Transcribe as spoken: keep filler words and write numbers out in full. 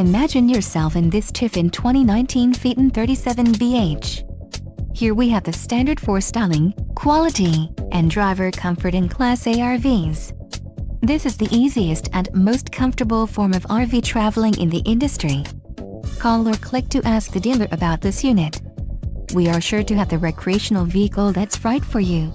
Imagine yourself in this Tiffin twenty nineteen Phaeton thirty-seven B H. Here we have the standard for styling, quality, and driver comfort in Class A R Vs. This is the easiest and most comfortable form of R V traveling in the industry. Call or click to ask the dealer about this unit. We are sure to have the recreational vehicle that's right for you.